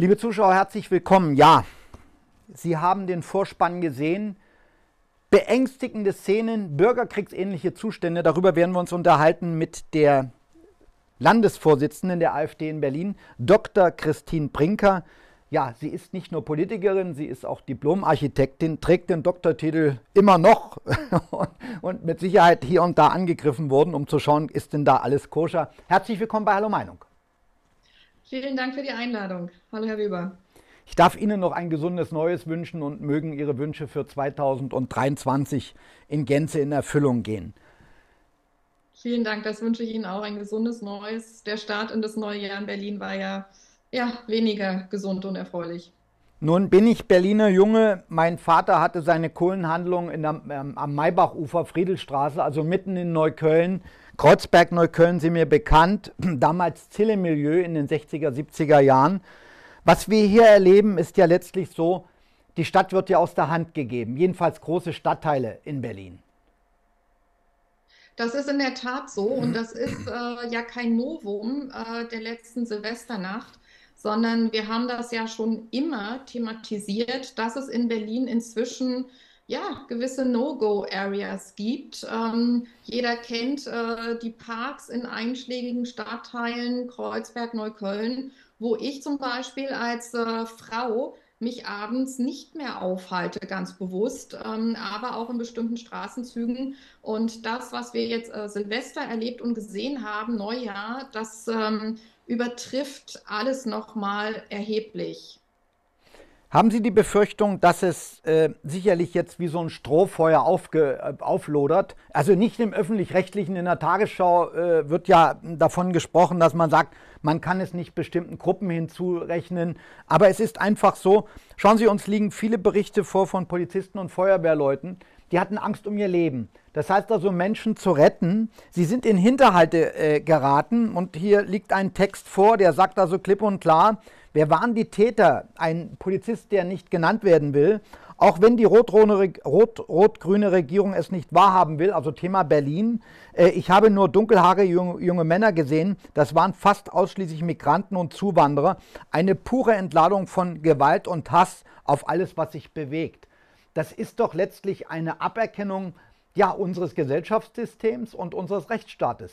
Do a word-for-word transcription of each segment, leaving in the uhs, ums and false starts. Liebe Zuschauer, herzlich willkommen. Ja, Sie haben den Vorspann gesehen. Beängstigende Szenen, bürgerkriegsähnliche Zustände. Darüber werden wir uns unterhalten mit der Landesvorsitzenden der AfD in Berlin, Doktor Kristin Brinker. Ja, sie ist nicht nur Politikerin, sie ist auch Diplomarchitektin, trägt den Doktortitel immer noch und mit Sicherheit hier und da angegriffen worden, um zu schauen, ist denn da alles koscher. Herzlich willkommen bei Hallo Meinung. Vielen Dank für die Einladung. Hallo, Herr Weber. Ich darf Ihnen noch ein gesundes Neues wünschen und mögen Ihre Wünsche für zweitausenddreiundzwanzig in Gänze in Erfüllung gehen. Vielen Dank, das wünsche ich Ihnen auch, ein gesundes Neues. Der Start in das neue Jahr in Berlin war ja, ja weniger gesund und erfreulich. Nun bin ich Berliner Junge. Mein Vater hatte seine Kohlenhandlung in der, ähm, am Maibachufer, Friedelstraße, also mitten in Neukölln. Kreuzberg, Neukölln sind mir bekannt, damals Zillemilieu in den sechziger, siebziger Jahren. Was wir hier erleben, ist ja letztlich so, die Stadt wird ja aus der Hand gegeben, jedenfalls große Stadtteile in Berlin. Das ist in der Tat so und das ist äh, ja kein Novum äh, der letzten Silvesternacht, sondern wir haben das ja schon immer thematisiert, dass es in Berlin inzwischen ja, gewisse No-Go-Areas gibt. Ähm, jeder kennt äh, die Parks in einschlägigen Stadtteilen, Kreuzberg, Neukölln, wo ich zum Beispiel als äh, Frau mich abends nicht mehr aufhalte, ganz bewusst, ähm, aber auch in bestimmten Straßenzügen. Und das, was wir jetzt äh, Silvester erlebt und gesehen haben, Neujahr, das ähm, übertrifft alles nochmal erheblich. Haben Sie die Befürchtung, dass es äh, sicherlich jetzt wie so ein Strohfeuer aufge, äh, auflodert? Also nicht im Öffentlich-Rechtlichen, in der Tagesschau äh, wird ja davon gesprochen, dass man sagt, man kann es nicht bestimmten Gruppen hinzurechnen. Aber es ist einfach so, schauen Sie, uns liegen viele Berichte vor von Polizisten und Feuerwehrleuten, die hatten Angst um ihr Leben. Das heißt also, Menschen zu retten, sie sind in Hinterhalte äh, geraten. Und hier liegt ein Text vor, der sagt also klipp und klar, wer waren die Täter? Ein Polizist, der nicht genannt werden will, auch wenn die rot-rot-grüne Regierung es nicht wahrhaben will, also Thema Berlin. Äh, ich habe nur dunkelhaarige junge, junge Männer gesehen, das waren fast ausschließlich Migranten und Zuwanderer. Eine pure Entladung von Gewalt und Hass auf alles, was sich bewegt. Das ist doch letztlich eine Aberkennung ja, unseres Gesellschaftssystems und unseres Rechtsstaates.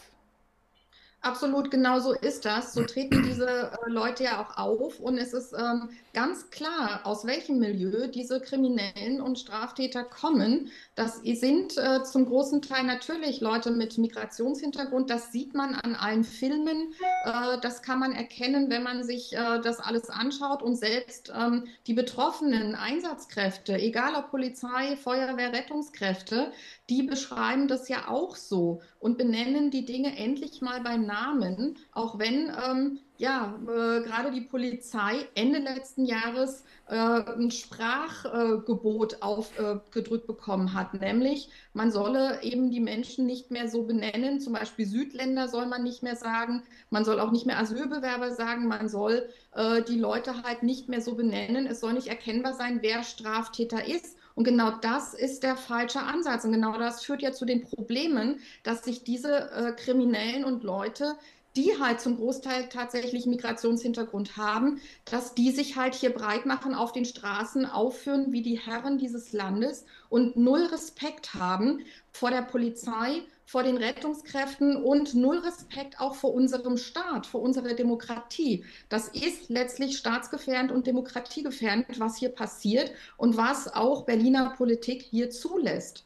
Absolut, genau so ist das. So treten diese äh, Leute ja auch auf und es ist ähm, ganz klar, aus welchem Milieu diese Kriminellen und Straftäter kommen. Das sind äh, zum großen Teil natürlich Leute mit Migrationshintergrund. Das sieht man an allen Filmen. Äh, das kann man erkennen, wenn man sich äh, das alles anschaut und selbst ähm, die betroffenen Einsatzkräfte, egal ob Polizei, Feuerwehr, Rettungskräfte, die beschreiben das ja auch so und benennen die Dinge endlich mal beim Namen, auch wenn ähm, ja, äh, gerade die Polizei Ende letzten Jahres äh, ein Sprachgebot äh, aufgedrückt äh, bekommen hat, nämlich man solle eben die Menschen nicht mehr so benennen, zum Beispiel Südländer soll man nicht mehr sagen, man soll auch nicht mehr Asylbewerber sagen, man soll äh, die Leute halt nicht mehr so benennen, es soll nicht erkennbar sein, wer Straftäter ist. Und genau das ist der falsche Ansatz. Und genau das führt ja zu den Problemen, dass sich diese äh, Kriminellen und Leute, die halt zum Großteil tatsächlich Migrationshintergrund haben, dass die sich halt hier breit machen, auf den Straßen aufführen wie die Herren dieses Landes und null Respekt haben vor der Polizei, vor den Rettungskräften und null Respekt auch vor unserem Staat, vor unserer Demokratie. Das ist letztlich staatsgefährdend und demokratiegefährdend, was hier passiert und was auch Berliner Politik hier zulässt.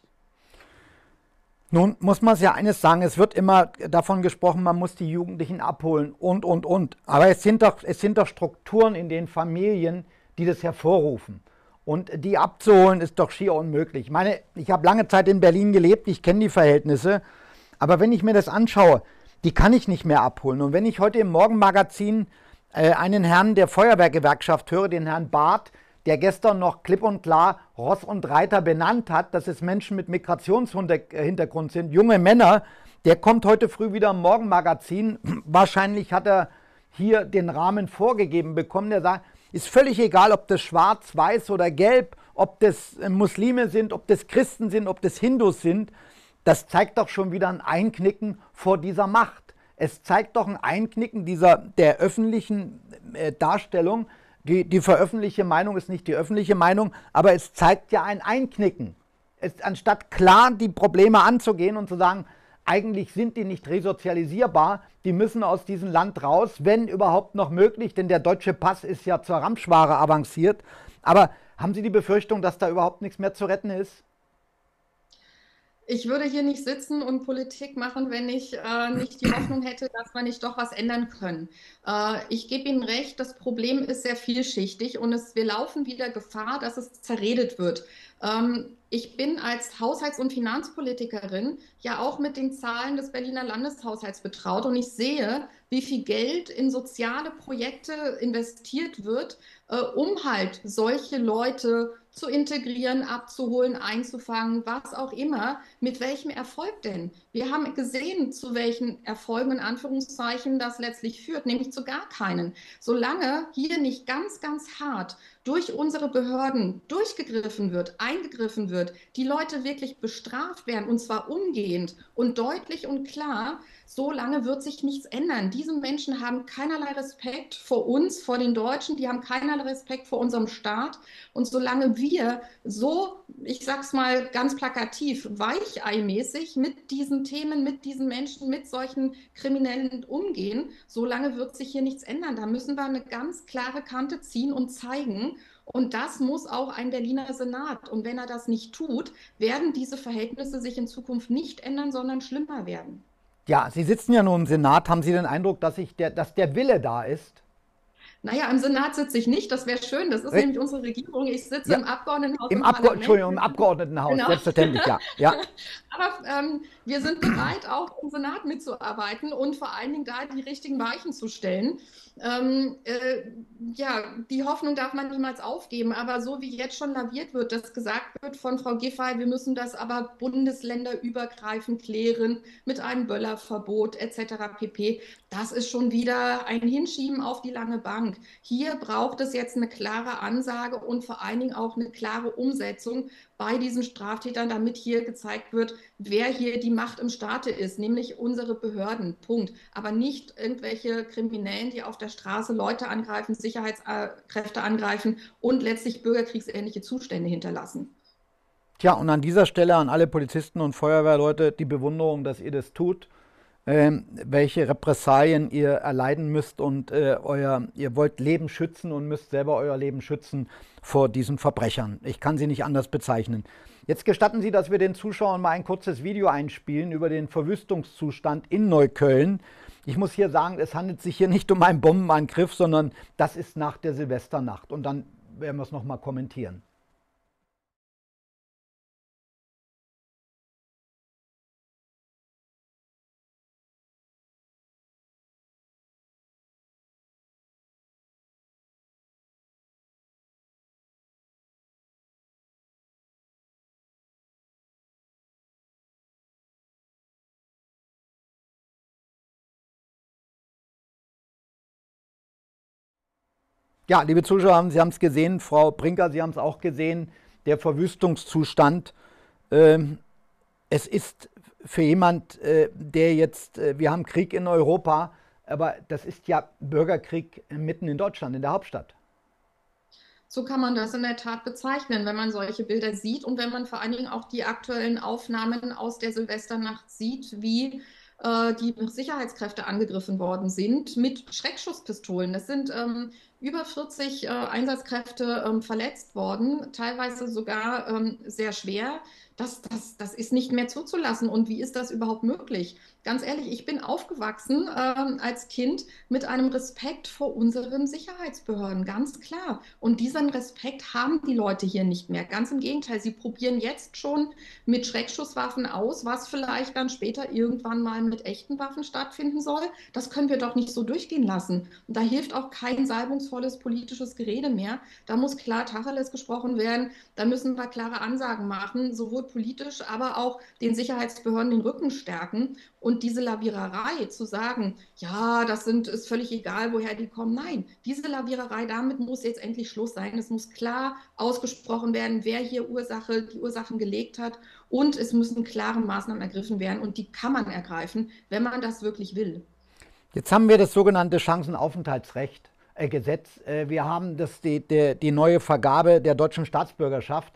Nun muss man es ja eines sagen, es wird immer davon gesprochen, man muss die Jugendlichen abholen und, und, und. Aber es sind doch, es sind doch Strukturen in den Familien, die das hervorrufen. Und die abzuholen ist doch schier unmöglich. Ich meine, ich habe lange Zeit in Berlin gelebt, ich kenne die Verhältnisse. Aber wenn ich mir das anschaue, die kann ich nicht mehr abholen. Und wenn ich heute im Morgenmagazin äh, einen Herrn der Feuerwehrgewerkschaft höre, den Herrn Barth, der gestern noch klipp und klar Ross und Reiter benannt hat, dass es Menschen mit Migrationshintergrund sind, junge Männer, der kommt heute früh wieder im Morgenmagazin. Wahrscheinlich hat er hier den Rahmen vorgegeben bekommen, der sagt, ist völlig egal, ob das schwarz, weiß oder gelb, ob das Muslime sind, ob das Christen sind, ob das Hindus sind. Das zeigt doch schon wieder ein Einknicken vor dieser Macht. Es zeigt doch ein Einknicken dieser, der öffentlichen äh, Darstellung, die, die veröffentlichte Meinung ist nicht die öffentliche Meinung, aber es zeigt ja ein Einknicken. Es, anstatt klar die Probleme anzugehen und zu sagen, eigentlich sind die nicht resozialisierbar, die müssen aus diesem Land raus, wenn überhaupt noch möglich, denn der deutsche Pass ist ja zur Ramschware avanciert. Aber haben Sie die Befürchtung, dass da überhaupt nichts mehr zu retten ist? Ich würde hier nicht sitzen und Politik machen, wenn ich äh, nicht die Hoffnung hätte, dass wir nicht doch was ändern können. Äh, ich gebe Ihnen recht, das Problem ist sehr vielschichtig und es, wir laufen wieder Gefahr, dass es zerredet wird. Ähm, ich bin als Haushalts- und Finanzpolitikerin ja auch mit den Zahlen des Berliner Landeshaushalts betraut und ich sehe, wie viel Geld in soziale Projekte investiert wird, äh, um halt solche Leute zu integrieren, abzuholen, einzufangen, was auch immer, mit welchem Erfolg denn? Wir haben gesehen, zu welchen Erfolgen in Anführungszeichen das letztlich führt, nämlich zu gar keinen. Solange hier nicht ganz, ganz hart durch unsere Behörden durchgegriffen wird, eingegriffen wird, die Leute wirklich bestraft werden, und zwar umgehend und deutlich und klar, so lange wird sich nichts ändern. Diese Menschen haben keinerlei Respekt vor uns, vor den Deutschen, die haben keinerlei Respekt vor unserem Staat. Und solange wir so, ich sag's mal ganz plakativ, weicheimäßig mit diesen Themen, mit diesen Menschen, mit solchen Kriminellen umgehen, solange wird sich hier nichts ändern. Da müssen wir eine ganz klare Kante ziehen und zeigen, und das muss auch ein Berliner Senat. Und wenn er das nicht tut, werden diese Verhältnisse sich in Zukunft nicht ändern, sondern schlimmer werden. Ja, Sie sitzen ja nur im Senat. Haben Sie den Eindruck, dass, ich der, dass der Wille da ist? Naja, im Senat sitze ich nicht. Das wäre schön. Das ist Richtig. Nämlich unsere Regierung. Ich sitze ja. im Abgeordnetenhaus. Im, Abge Entschuldigung, im Abgeordnetenhaus, genau. Selbstverständlich, ja. ja. Aber ähm, wir sind bereit, auch im Senat mitzuarbeiten und vor allen Dingen da die richtigen Weichen zu stellen. Ähm, äh, ja, die Hoffnung darf man niemals aufgeben, aber so wie jetzt schon laviert wird, dass gesagt wird von Frau Giffey, wir müssen das aber bundesländerübergreifend klären mit einem Böllerverbot et cetera pp. Das ist schon wieder ein Hinschieben auf die lange Bank. Hier braucht es jetzt eine klare Ansage und vor allen Dingen auch eine klare Umsetzung bei diesen Straftätern, damit hier gezeigt wird, wer hier die Macht im Staate ist, nämlich unsere Behörden, Punkt. Aber nicht irgendwelche Kriminellen, die auf der Straße Leute angreifen, Sicherheitskräfte angreifen und letztlich bürgerkriegsähnliche Zustände hinterlassen. Tja, und an dieser Stelle an alle Polizisten und Feuerwehrleute die Bewunderung, dass ihr das tut, ähm, welche Repressalien ihr erleiden müsst und äh, euer, ihr wollt Leben schützen und müsst selber euer Leben schützen vor diesen Verbrechern. Ich kann sie nicht anders bezeichnen. Jetzt gestatten Sie, dass wir den Zuschauern mal ein kurzes Video einspielen über den Verwüstungszustand in Neukölln. Ich muss hier sagen, es handelt sich hier nicht um einen Bombenangriff, sondern das ist nach der Silvesternacht. Und dann werden wir es nochmal kommentieren. Ja, liebe Zuschauer, Sie haben es gesehen, Frau Brinker, Sie haben es auch gesehen, der Verwüstungszustand. Ähm, es ist für jemand, äh, der jetzt, äh, wir haben Krieg in Europa, aber das ist ja Bürgerkrieg mitten in Deutschland, in der Hauptstadt. So kann man das in der Tat bezeichnen, wenn man solche Bilder sieht und wenn man vor allen Dingen auch die aktuellen Aufnahmen aus der Silvesternacht sieht, wie die Sicherheitskräfte angegriffen worden sind mit Schreckschusspistolen. Das sind ähm, über vierzig äh, Einsatzkräfte ähm, verletzt worden, teilweise sogar ähm, sehr schwer. Das, das, das ist nicht mehr zuzulassen. Und wie ist das überhaupt möglich? Ganz ehrlich, ich bin aufgewachsen ähm, als Kind mit einem Respekt vor unseren Sicherheitsbehörden, ganz klar. Und diesen Respekt haben die Leute hier nicht mehr. Ganz im Gegenteil, sie probieren jetzt schon mit Schreckschusswaffen aus, was vielleicht dann später irgendwann mal mit echten Waffen stattfinden soll. Das können wir doch nicht so durchgehen lassen. Und da hilft auch kein salbungsvolles politisches Gerede mehr. Da muss klar Tacheles gesprochen werden. Da müssen wir klare Ansagen machen, sowohl politisch, aber auch den Sicherheitsbehörden den Rücken stärken. Und diese Laviererei zu sagen, ja, das sind, ist völlig egal, woher die kommen. Nein, diese Laviererei, damit muss jetzt endlich Schluss sein. Es muss klar ausgesprochen werden, wer hier Ursache, die Ursachen gelegt hat. Und es müssen klare Maßnahmen ergriffen werden. Und die kann man ergreifen, wenn man das wirklich will. Jetzt haben wir das sogenannte Chancenaufenthaltsrecht. äh, Gesetz. Äh, wir haben das, die, die, die neue Vergabe der deutschen Staatsbürgerschaft.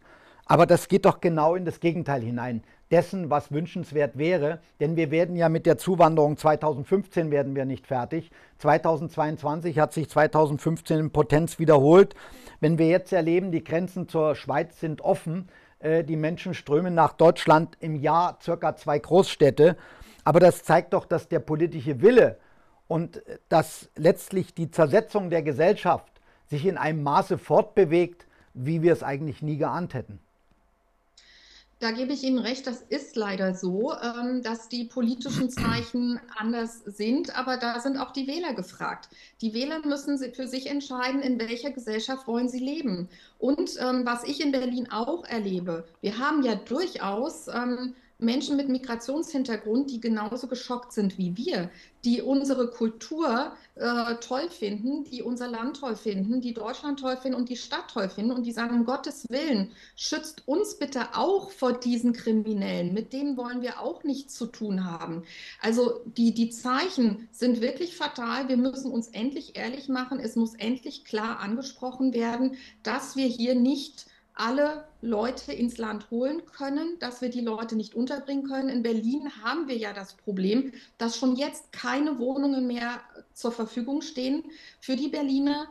Aber das geht doch genau in das Gegenteil hinein, dessen, was wünschenswert wäre. Denn wir werden ja mit der Zuwanderung zweitausendfünfzehn werden wir nicht fertig. zweitausendzweiundzwanzig hat sich zweitausendfünfzehn in Potenz wiederholt. Wenn wir jetzt erleben, die Grenzen zur Schweiz sind offen, äh, die Menschen strömen nach Deutschland, im Jahr circa zwei Großstädte. Aber das zeigt doch, dass der politische Wille und dass letztlich die Zersetzung der Gesellschaft sich in einem Maße fortbewegt, wie wir es eigentlich nie geahnt hätten. Da gebe ich Ihnen recht, das ist leider so, dass die politischen Zeichen anders sind, aber da sind auch die Wähler gefragt. Die Wähler müssen für sich entscheiden, in welcher Gesellschaft wollen sie leben. Und was ich in Berlin auch erlebe, wir haben ja durchaus Menschen mit Migrationshintergrund, die genauso geschockt sind wie wir, die unsere Kultur äh, toll finden, die unser Land toll finden, die Deutschland toll finden und die Stadt toll finden und die sagen, um Gottes Willen, schützt uns bitte auch vor diesen Kriminellen, mit denen wollen wir auch nichts zu tun haben. Also die, die Zeichen sind wirklich fatal, wir müssen uns endlich ehrlich machen, es muss endlich klar angesprochen werden, dass wir hier nicht alle Leute ins Land holen können, dass wir die Leute nicht unterbringen können. In Berlin haben wir ja das Problem, dass schon jetzt keine Wohnungen mehr zur Verfügung stehen für die Berliner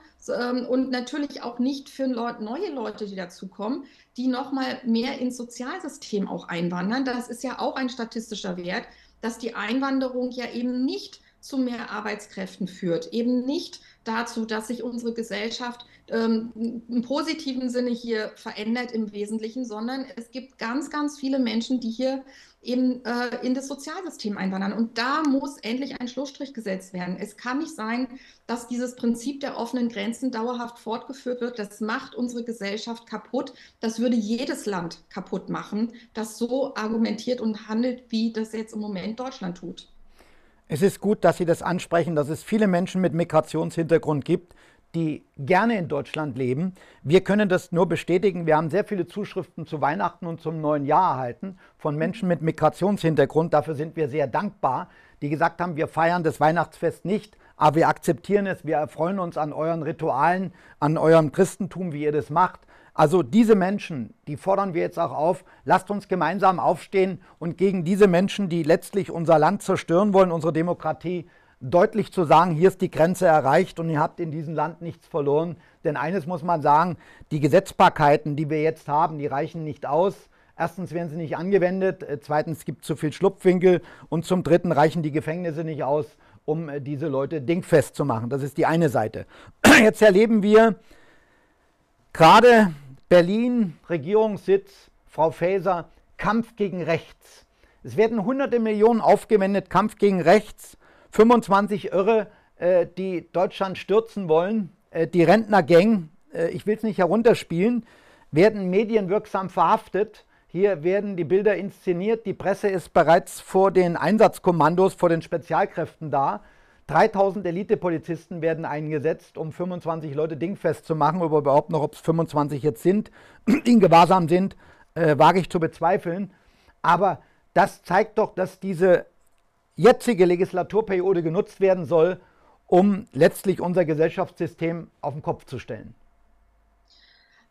und natürlich auch nicht für neue Leute, die dazukommen, die nochmal mehr ins Sozialsystem auch einwandern. Das ist ja auch ein statistischer Wert, dass die Einwanderung ja eben nicht zu mehr Arbeitskräften führt, eben nicht dazu, dass sich unsere Gesellschaft ähm, im positiven Sinne hier verändert im Wesentlichen, sondern es gibt ganz, ganz viele Menschen, die hier eben äh, in das Sozialsystem einwandern. Und da muss endlich ein Schlussstrich gesetzt werden. Es kann nicht sein, dass dieses Prinzip der offenen Grenzen dauerhaft fortgeführt wird. Das macht unsere Gesellschaft kaputt. Das würde jedes Land kaputt machen, das so argumentiert und handelt, wie das jetzt im Moment Deutschland tut. Es ist gut, dass Sie das ansprechen, dass es viele Menschen mit Migrationshintergrund gibt, die gerne in Deutschland leben. Wir können das nur bestätigen. Wir haben sehr viele Zuschriften zu Weihnachten und zum neuen Jahr erhalten von Menschen mit Migrationshintergrund. Dafür sind wir sehr dankbar, die gesagt haben, wir feiern das Weihnachtsfest nicht, aber wir akzeptieren es, wir erfreuen uns an euren Ritualen, an eurem Christentum, wie ihr das macht. Also diese Menschen, die fordern wir jetzt auch auf, lasst uns gemeinsam aufstehen und gegen diese Menschen, die letztlich unser Land zerstören wollen, unsere Demokratie, deutlich zu sagen, hier ist die Grenze erreicht und ihr habt in diesem Land nichts verloren. Denn eines muss man sagen, die Gesetzbarkeiten, die wir jetzt haben, die reichen nicht aus. Erstens werden sie nicht angewendet, zweitens gibt es zu viel Schlupfwinkel und zum Dritten reichen die Gefängnisse nicht aus, um diese Leute dingfest zu machen. Das ist die eine Seite. Jetzt erleben wir gerade Berlin, Regierungssitz, Frau Faeser, Kampf gegen rechts. Es werden hunderte Millionen aufgewendet, Kampf gegen rechts, fünfundzwanzig Irre, äh, die Deutschland stürzen wollen, äh, die Rentnergang, äh, ich will es nicht herunterspielen, werden medienwirksam verhaftet. Hier werden die Bilder inszeniert, die Presse ist bereits vor den Einsatzkommandos, vor den Spezialkräften da. dreitausend Elitepolizisten werden eingesetzt, um fünfundzwanzig Leute dingfest zu machen, oder überhaupt noch, ob es fünfundzwanzig jetzt sind, die in Gewahrsam sind, äh, wage ich zu bezweifeln. Aber das zeigt doch, dass diese jetzige Legislaturperiode genutzt werden soll, um letztlich unser Gesellschaftssystem auf den Kopf zu stellen.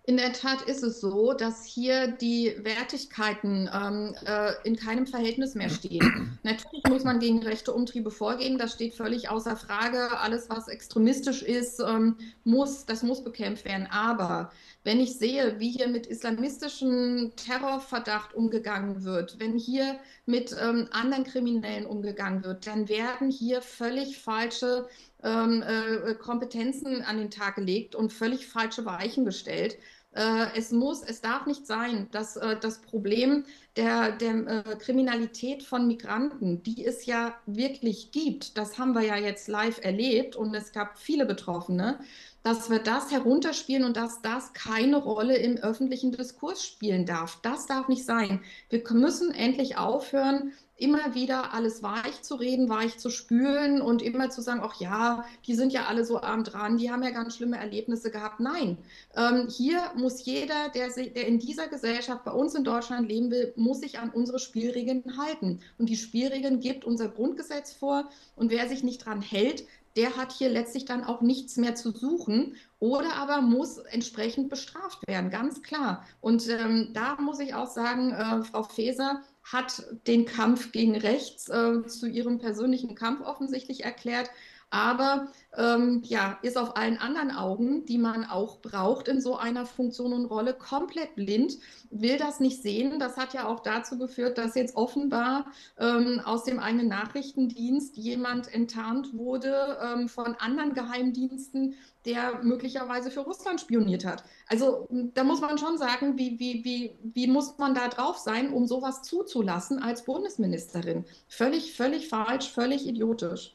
In der Tat ist es so, dass hier die Wertigkeiten ähm, äh, in keinem Verhältnis mehr stehen. Natürlich muss man gegen rechte Umtriebe vorgehen, das steht völlig außer Frage. Alles, was extremistisch ist, ähm, muss, das muss bekämpft werden. Aber wenn ich sehe, wie hier mit islamistischem Terrorverdacht umgegangen wird, wenn hier mit ähm, anderen Kriminellen umgegangen wird, dann werden hier völlig falsche ähm, äh, Kompetenzen an den Tag gelegt und völlig falsche Weichen gestellt. Äh, es muss, es darf nicht sein, dass äh, das Problem der, der äh, Kriminalität von Migranten, die es ja wirklich gibt, das haben wir ja jetzt live erlebt und es gab viele Betroffene, dass wir das herunterspielen und dass das keine Rolle im öffentlichen Diskurs spielen darf. Das darf nicht sein. Wir müssen endlich aufhören, immer wieder alles weich zu reden, weich zu spülen und immer zu sagen, ach ja, die sind ja alle so arm dran, die haben ja ganz schlimme Erlebnisse gehabt. Nein, ähm, hier muss jeder, der, der in dieser Gesellschaft bei uns in Deutschland leben will, muss sich an unsere Spielregeln halten. Und die Spielregeln gibt unser Grundgesetz vor und wer sich nicht dran hält, der hat hier letztlich dann auch nichts mehr zu suchen oder aber muss entsprechend bestraft werden, ganz klar. Und ähm, da muss ich auch sagen, äh, Frau Faeser hat den Kampf gegen rechts äh, zu ihrem persönlichen Kampf offensichtlich erklärt, aber ähm, ja, ist auf allen anderen Augen, die man auch braucht in so einer Funktion und Rolle, komplett blind, will das nicht sehen. Das hat ja auch dazu geführt, dass jetzt offenbar ähm, aus dem eigenen Nachrichtendienst jemand enttarnt wurde ähm, von anderen Geheimdiensten, der möglicherweise für Russland spioniert hat. Also da muss man schon sagen, wie, wie, wie, wie muss man da drauf sein, um sowas zuzulassen als Bundesministerin? Völlig, völlig falsch, völlig idiotisch.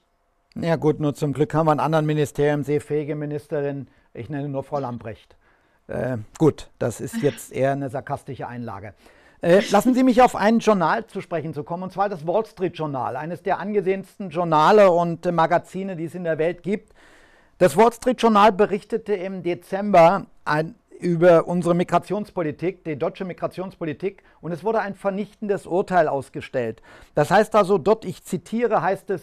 Ja gut, nur zum Glück haben wir in anderen Ministerien sehr fähige Ministerin. Ich nenne nur Frau Lambrecht. Äh, gut, das ist jetzt eher eine sarkastische Einlage. Äh, lassen Sie mich auf ein Journal zu sprechen zu kommen, und zwar das Wall Street Journal, eines der angesehensten Journale und äh, Magazine, die es in der Welt gibt. Das Wall Street Journal berichtete im Dezember ein, über unsere Migrationspolitik, die deutsche Migrationspolitik, und es wurde ein vernichtendes Urteil ausgestellt. Das heißt also dort, ich zitiere, heißt es,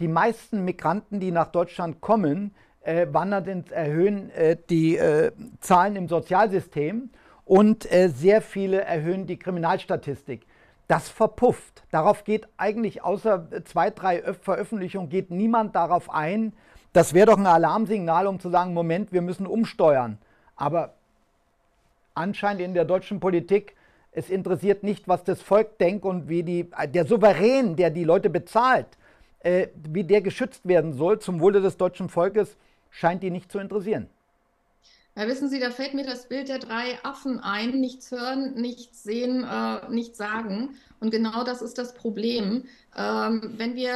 die meisten Migranten, die nach Deutschland kommen, äh, wandern ins Erhöhen äh, die äh, Zahlen im Sozialsystem und äh, sehr viele erhöhen die Kriminalstatistik. Das verpufft. Darauf geht eigentlich außer zwei, drei Öf Veröffentlichungen geht niemand darauf ein. Das wäre doch ein Alarmsignal, um zu sagen, Moment, wir müssen umsteuern. Aber anscheinend in der deutschen Politik, es interessiert nicht, was das Volk denkt und wie die, der Souverän, der die Leute bezahlt, Äh, wie der geschützt werden soll zum Wohle des deutschen Volkes, scheint die nicht zu interessieren. Ja, wissen Sie, da fällt mir das Bild der drei Affen ein, nichts hören, nichts sehen, äh, nichts sagen. Und genau das ist das Problem. Ähm, wenn wir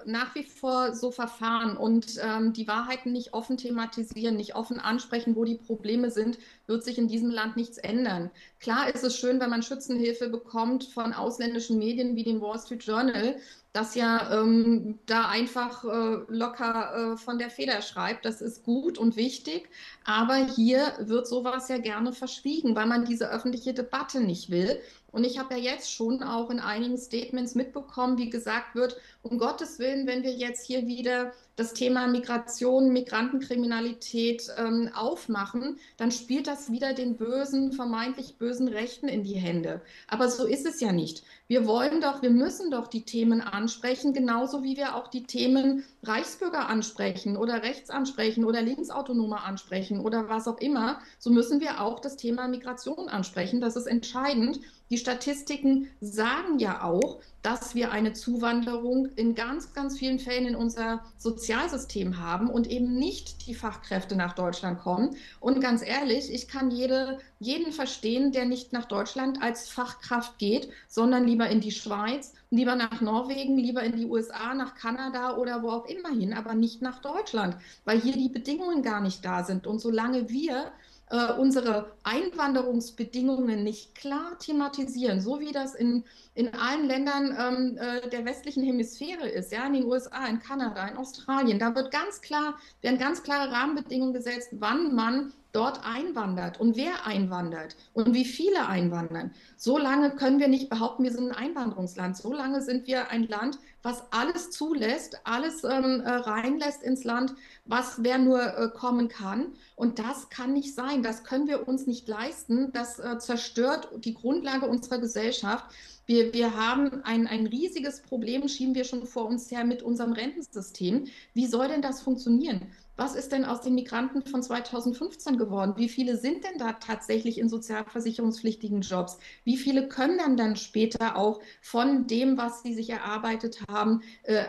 äh, nach wie vor so verfahren und ähm, die Wahrheiten nicht offen thematisieren, nicht offen ansprechen, wo die Probleme sind, wird sich in diesem Land nichts ändern. Klar ist es schön, wenn man Schützenhilfe bekommt von ausländischen Medien wie dem Wall Street Journal, das ja ähm, da einfach äh, locker äh, von der Feder schreibt. Das ist gut und wichtig, aber hier wird sowas ja gerne verschwiegen, weil man diese öffentliche Debatte nicht will. Und ich habe ja jetzt schon auch in einigen Statements mitbekommen, wie gesagt wird, um Gottes Willen, wenn wir jetzt hier wieder das Thema Migration, Migrantenkriminalität ähm, aufmachen, dann spielt das wieder den bösen, vermeintlich bösen Rechten in die Hände. Aber so ist es ja nicht. Wir wollen doch, wir müssen doch die Themen ansprechen, genauso wie wir auch die Themen Reichsbürger ansprechen oder rechts ansprechen oder Linksautonome ansprechen oder was auch immer. So müssen wir auch das Thema Migration ansprechen. Das ist entscheidend. Die Statistiken sagen ja auch, dass wir eine Zuwanderung in ganz, ganz vielen Fällen in unser Sozialsystem haben und eben nicht die Fachkräfte nach Deutschland kommen. Und ganz ehrlich, ich kann jede, jeden verstehen, der nicht nach Deutschland als Fachkraft geht, sondern lieber in die Schweiz, lieber nach Norwegen, lieber in die U S A, nach Kanada oder wo auch immer hin, aber nicht nach Deutschland, weil hier die Bedingungen gar nicht da sind. Und solange wir Äh, unsere Einwanderungsbedingungen nicht klar thematisieren, so wie das in, in allen Ländern ähm, äh, der westlichen Hemisphäre ist, ja, in den U S A, in Kanada, in Australien, da wird ganz klar, werden ganz klare Rahmenbedingungen gesetzt, wann man dort einwandert und wer einwandert und wie viele einwandern. So lange können wir nicht behaupten, wir sind ein Einwanderungsland. So lange sind wir ein Land, was alles zulässt, alles ähm, reinlässt ins Land, was wer nur äh, kommen kann. Und das kann nicht sein. Das können wir uns nicht leisten. Das äh, zerstört die Grundlage unserer Gesellschaft. Wir, wir haben ein, ein riesiges Problem, schieben wir schon vor uns her, mit unserem Rentensystem. Wie soll denn das funktionieren? Was ist denn aus den Migranten von zweitausendfünfzehn geworden? Wie viele sind denn da tatsächlich in sozialversicherungspflichtigen Jobs? Wie viele können dann, dann später auch von dem, was sie sich erarbeitet haben,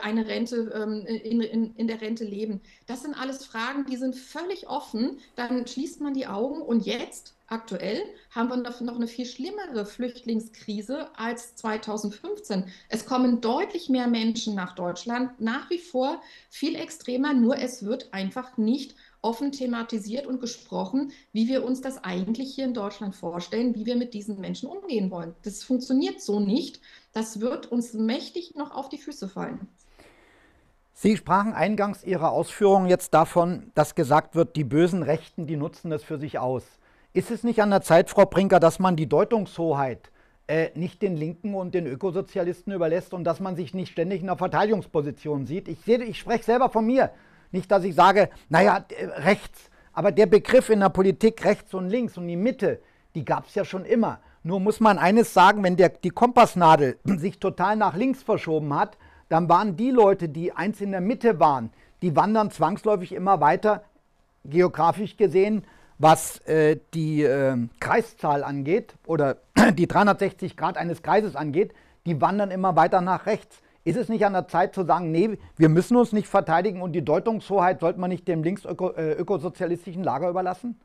eine Rente, in, in, in der Rente leben? Das sind alles Fragen, die sind völlig offen. Dann schließt man die Augen und jetzt, aktuell, haben wir noch eine viel schlimmere Flüchtlingskrise als zweitausendfünfzehn. Es kommen deutlich mehr Menschen nach Deutschland, nach wie vor viel extremer, nur es wird einfach nicht offen thematisiert und gesprochen, wie wir uns das eigentlich hier in Deutschland vorstellen, wie wir mit diesen Menschen umgehen wollen. Das funktioniert so nicht. Das wird uns mächtig noch auf die Füße fallen. Sie sprachen eingangs Ihrer Ausführungen jetzt davon, dass gesagt wird, die bösen Rechten, die nutzen das für sich aus. Ist es nicht an der Zeit, Frau Brinker, dass man die Deutungshoheit äh, nicht den Linken und den Ökosozialisten überlässt und dass man sich nicht ständig in einer Verteidigungsposition sieht? Ich, ich spreche selber von mir. Nicht, dass ich sage, naja, rechts. Aber der Begriff in der Politik rechts und links und die Mitte, die gab es ja schon immer. Nur muss man eines sagen, wenn der, die Kompassnadel sich total nach links verschoben hat, dann waren die Leute, die einst in der Mitte waren, die wandern zwangsläufig immer weiter, geografisch gesehen, was äh, die äh, Kreiszahl angeht oder die dreihundertsechzig Grad eines Kreises angeht, die wandern immer weiter nach rechts. Ist es nicht an der Zeit zu sagen, nee, wir müssen uns nicht verteidigen und die Deutungshoheit sollte man nicht dem linksökosozialistischen Lager überlassen?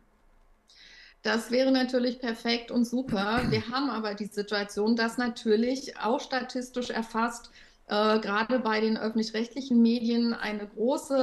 Das wäre natürlich perfekt und super. Wir haben aber die Situation, dass natürlich auch statistisch erfasst, Äh, gerade bei den öffentlich-rechtlichen Medien eine große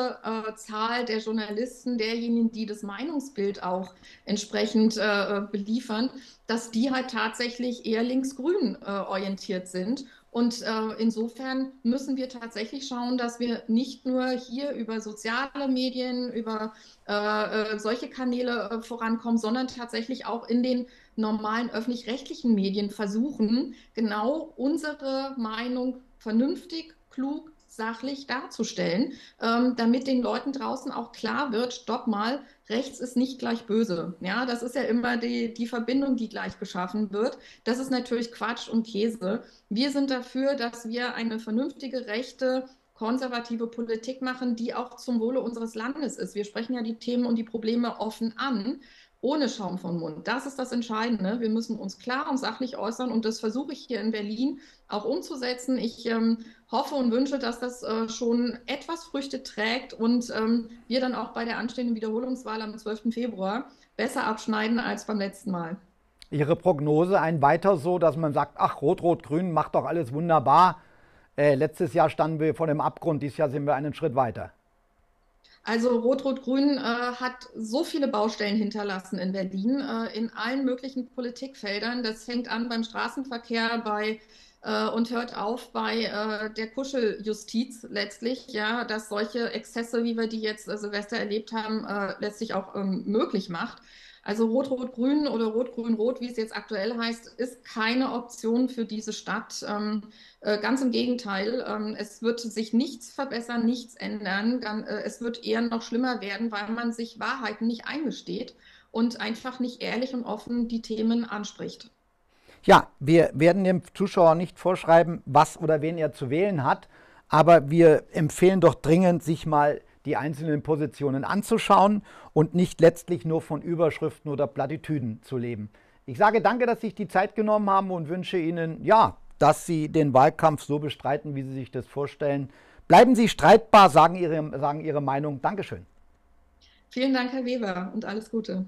äh, Zahl der Journalisten, derjenigen, die das Meinungsbild auch entsprechend äh, beliefern, dass die halt tatsächlich eher linksgrün äh, orientiert sind. Und äh, insofern müssen wir tatsächlich schauen, dass wir nicht nur hier über soziale Medien, über äh, solche Kanäle äh, vorankommen, sondern tatsächlich auch in den normalen öffentlich-rechtlichen Medien versuchen, genau unsere Meinung vernünftig, klug, sachlich darzustellen, ähm, damit den Leuten draußen auch klar wird, stopp mal, rechts ist nicht gleich böse. Ja, das ist ja immer die, die Verbindung, die gleich geschaffen wird. Das ist natürlich Quatsch und Käse. Wir sind dafür, dass wir eine vernünftige, rechte, konservative Politik machen, die auch zum Wohle unseres Landes ist. Wir sprechen ja die Themen und die Probleme offen an, ohne Schaum vom Mund. Das ist das Entscheidende. Wir müssen uns klar und sachlich äußern und das versuche ich hier in Berlin auch umzusetzen. Ich ähm, hoffe und wünsche, dass das äh, schon etwas Früchte trägt und ähm, wir dann auch bei der anstehenden Wiederholungswahl am zwölften Februar besser abschneiden als beim letzten Mal. Ihre Prognose, ein weiter so, dass man sagt, ach, Rot-Rot-Grün macht doch alles wunderbar. Äh, letztes Jahr standen wir vor dem Abgrund, dieses Jahr sind wir einen Schritt weiter. Also Rot-Rot-Grün äh, hat so viele Baustellen hinterlassen in Berlin, äh, in allen möglichen Politikfeldern. Das fängt an beim Straßenverkehr bei, äh, und hört auf bei äh, der Kuscheljustiz letztlich, ja, dass solche Exzesse, wie wir die jetzt äh, Silvester erlebt haben, äh, letztlich auch ähm, möglich macht. Also Rot-Rot-Grün oder Rot-Grün-Rot, wie es jetzt aktuell heißt, ist keine Option für diese Stadt. Ähm, äh, ganz im Gegenteil, ähm, es wird sich nichts verbessern, nichts ändern. Dann, äh, es wird eher noch schlimmer werden, weil man sich Wahrheiten nicht eingesteht und einfach nicht ehrlich und offen die Themen anspricht. Ja, wir werden dem Zuschauer nicht vorschreiben, was oder wen er zu wählen hat, aber wir empfehlen doch dringend, sich mal die einzelnen Positionen anzuschauen und nicht letztlich nur von Überschriften oder Plattitüden zu leben. Ich sage danke, dass Sie sich die Zeit genommen haben und wünsche Ihnen, ja, dass Sie den Wahlkampf so bestreiten, wie Sie sich das vorstellen. Bleiben Sie streitbar, sagen Ihre, sagen Ihre Meinung. Dankeschön. Vielen Dank, Herr Weber, und alles Gute.